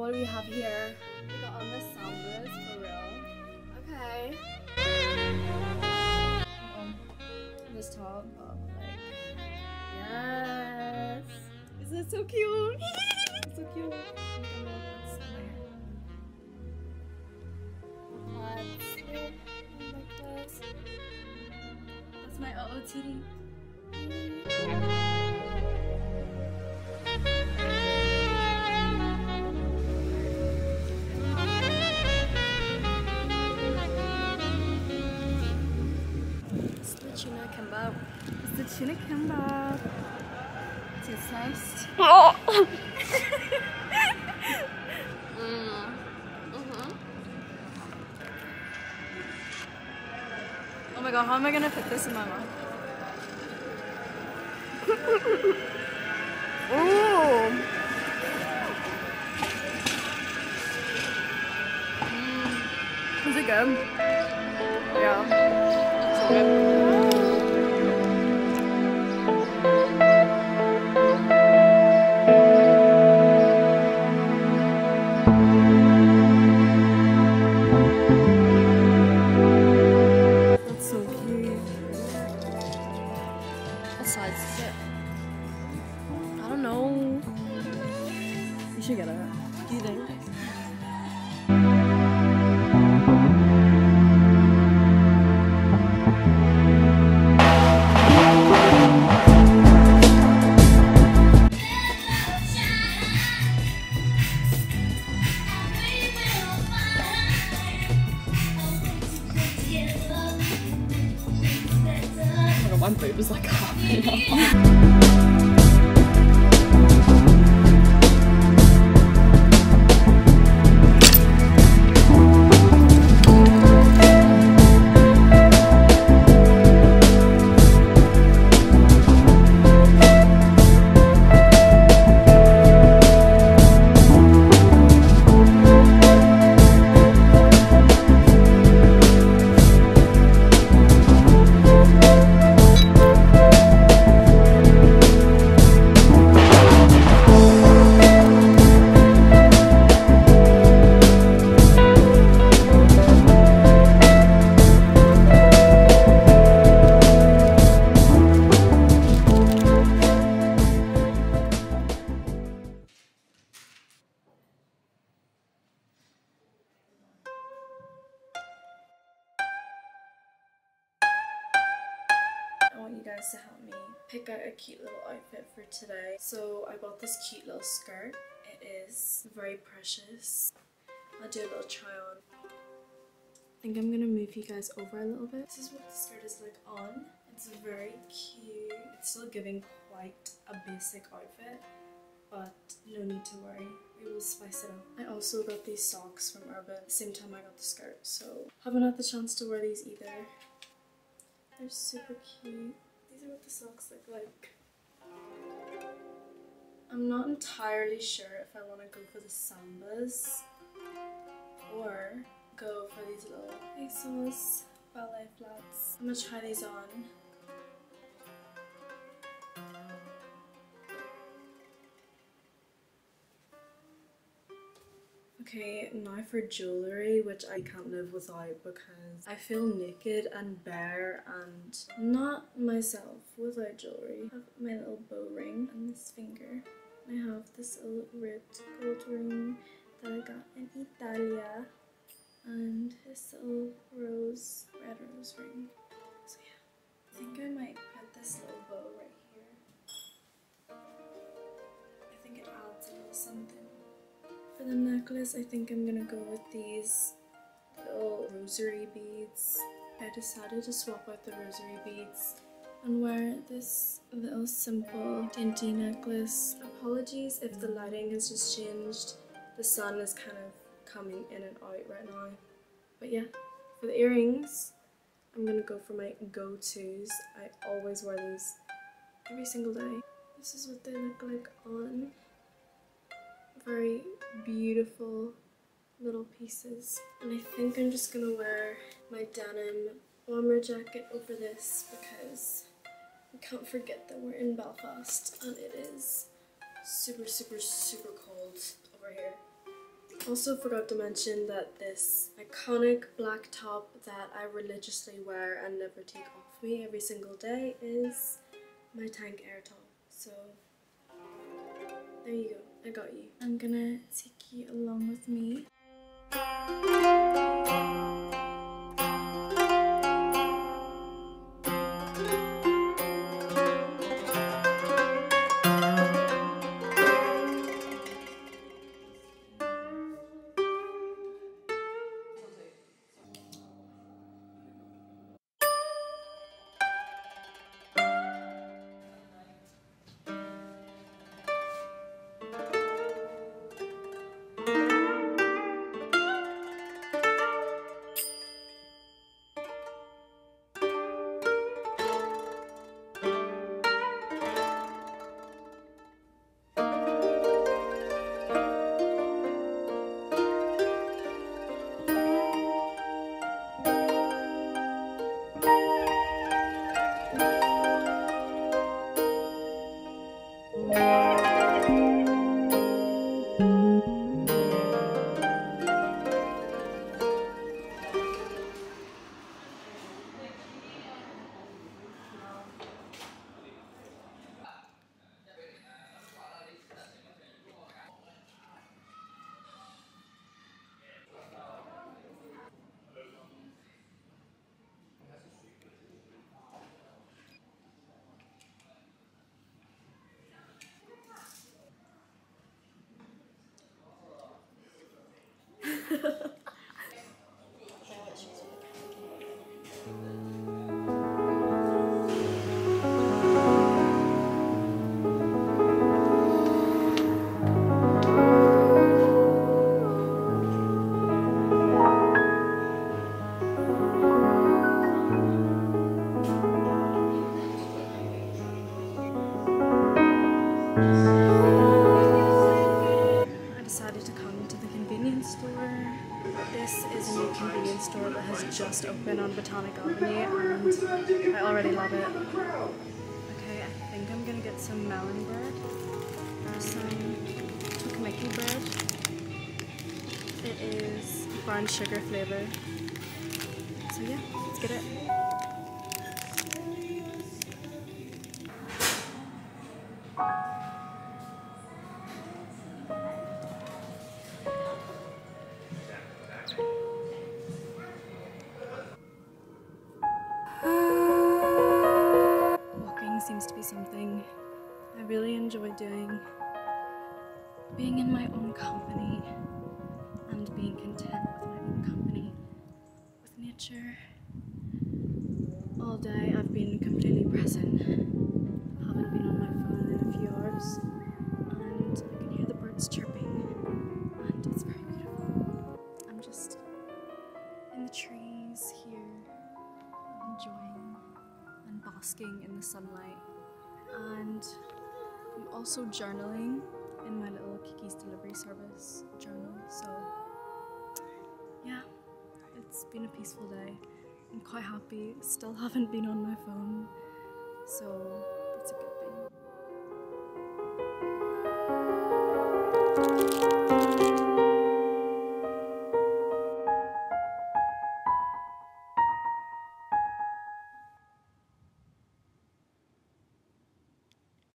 what do we have here? We got all the sambas, for real. Okay. This top up, like, yes. Isn't it so cute? It's so cute. That's my OOTD. It's the tuna kimbap. It's the tuna kimbap. Tastes nice. Oh. Oh my god, how am I gonna fit this in my mouth? Ooh! Is it good? Yeah. It's so good. You should get it. Do you think? Oh, my plate was like half enough. To help me pick out a cute little outfit for today. So I bought this cute little skirt. It is very precious. I'll do a little try on. I think I'm gonna move you guys over a little bit. This is what the skirt is like on. It's very cute. It's still giving quite a basic outfit, but no need to worry. We will spice it up. I also got these socks from Urban at the same time I got the skirt, so haven't had the chance to wear these either. They're super cute. These are what the socks look like. I'm not entirely sure if I want to go for the sambas or go for these little Asos ballet flats. I'm gonna try these on. Okay, now for jewellery, which I can't live without because I feel naked and bare and not myself without jewellery. I have my little bow ring on this finger. I have this little ribbed gold ring that I got in Italia and this little rose, red rose ring. So yeah, I think I might put this little bow right here. I think it adds a little something. For the necklace, I think I'm gonna go with these little rosary beads. I decided to swap out the rosary beads and wear this little simple dainty necklace. Apologies if the lighting has just changed. The sun is kind of coming in and out right now. But yeah, for the earrings, I'm gonna go for my go-tos. I always wear these every single day. This is what they look like on. Very beautiful little pieces, and I think I'm just gonna wear my denim bomber jacket over this because we can't forget that we're in Belfast and it is super super super cold over here. Also forgot to mention that this iconic black top that I religiously wear and never take off me every single day is my Tank Air top. So there you go, I got you. I'm gonna take you along with me. Store that has just opened on Botanic Avenue and I already love it. Okay, I think I'm gonna get some melon bread or some tokimeki bread. It is brown sugar flavor. So yeah, let's get it. Something I really enjoy doing, being in my own company and being content with my own company, with nature. All day I've been completely present, I haven't been on my phone in a few hours, and I can hear the birds chirping and it's very beautiful. I'm just in the trees here, enjoying and basking in the sunlight. And I'm also journaling in my little Kiki's Delivery Service journal, so yeah, it's been a peaceful day. I'm quite happy, still haven't been on my phone, so that's a good thing.